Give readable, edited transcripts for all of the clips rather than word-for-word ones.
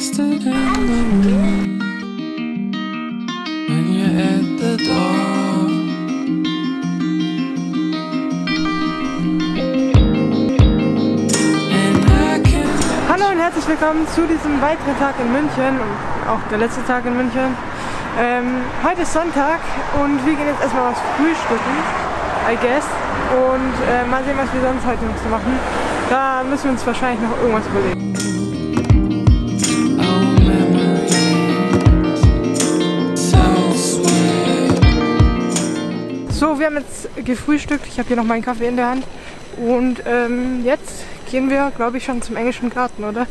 faster than the moon. When you're at the door. Hallo und herzlich willkommen zu diesem weiteren Tag in München und auch der letzte Tag in München. Heute ist Sonntag und wir gehen jetzt erstmal was frühstücken, I guess. Und mal sehen, was wir sonst heute noch zu machen. Da müssen wir uns wahrscheinlich noch irgendwas überlegen. So, wir haben jetzt gefrühstückt. Ich habe hier noch meinen Kaffee in der Hand. Und jetzt gehen wir, glaube ich, schon zum Englischen Garten, oder?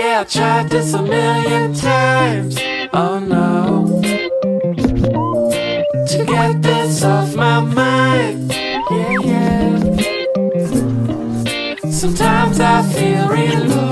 I tried this a million times, oh no, to get this off my mind, yeah, yeah. Sometimes I feel real low.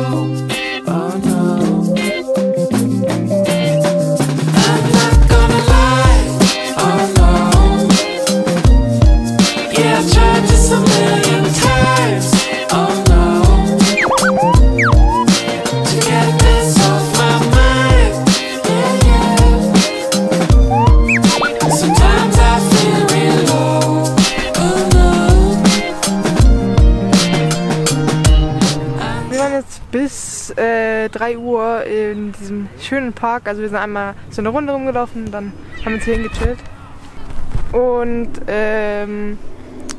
Bis 3 Uhr in diesem schönen Park. Also wir sind einmal so eine Runde rumgelaufen, dann haben wir uns hier hingechillt. Und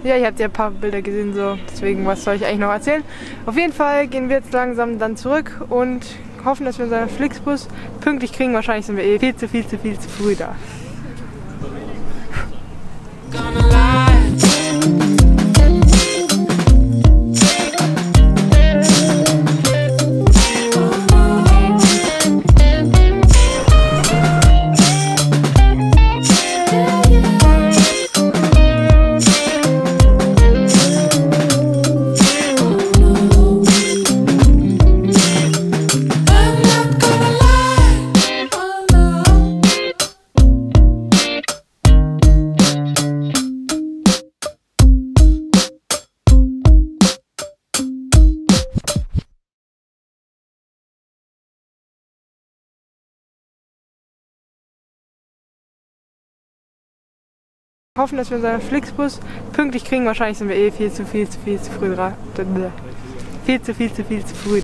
ja, ihr habt ja ein paar Bilder gesehen, so deswegen, was soll ich eigentlich noch erzählen? Auf jeden Fall gehen wir jetzt langsam dann zurück und hoffen, dass wir unseren Flixbus pünktlich kriegen. Wahrscheinlich sind wir eh viel zu früh da. Hoffen, dass wir unseren Flixbus pünktlich kriegen. Wahrscheinlich sind wir eh viel zu früh dran. Viel zu früh.